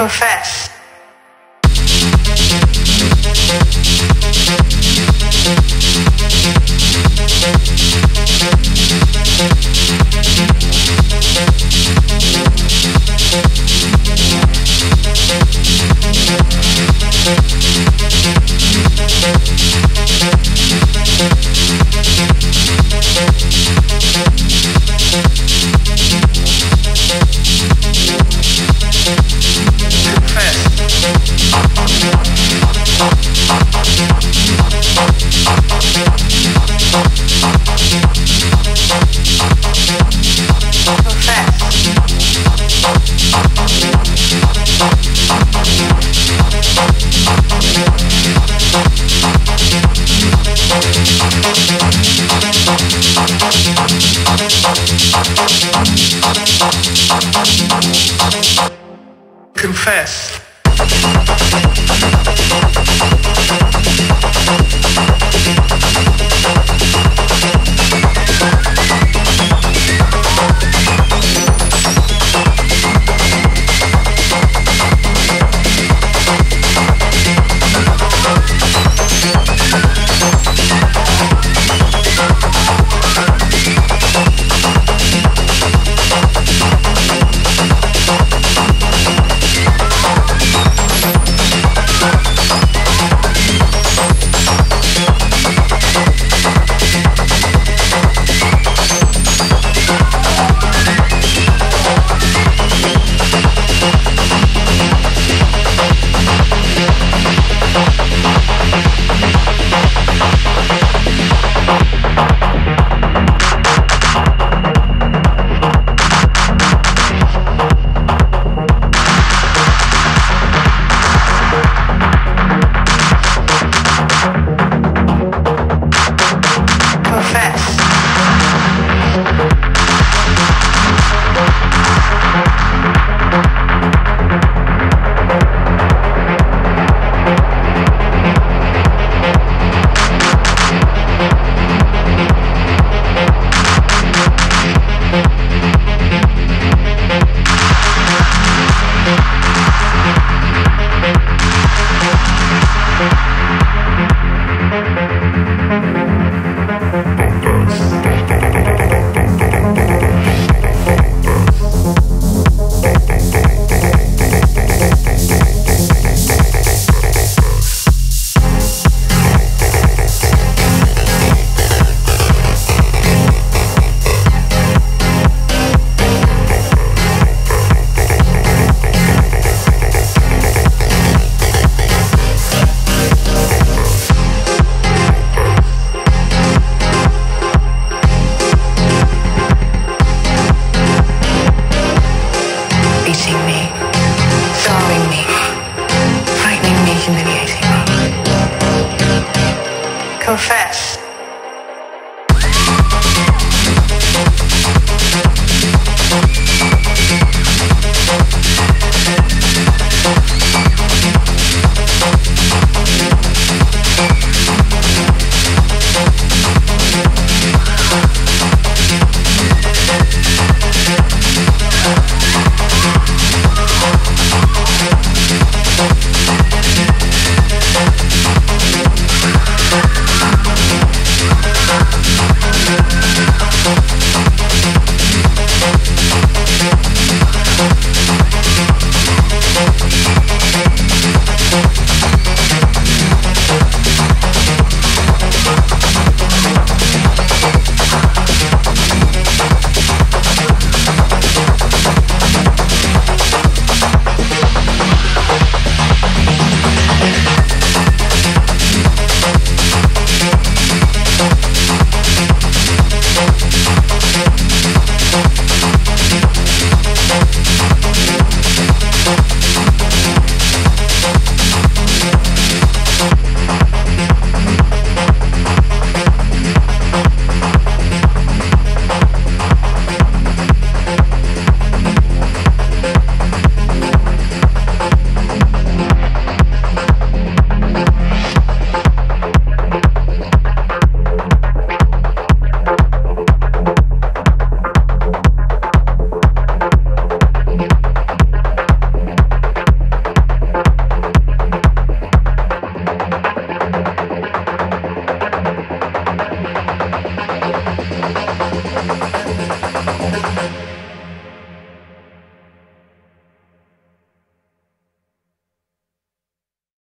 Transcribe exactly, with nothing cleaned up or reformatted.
profess. Confess. Confess.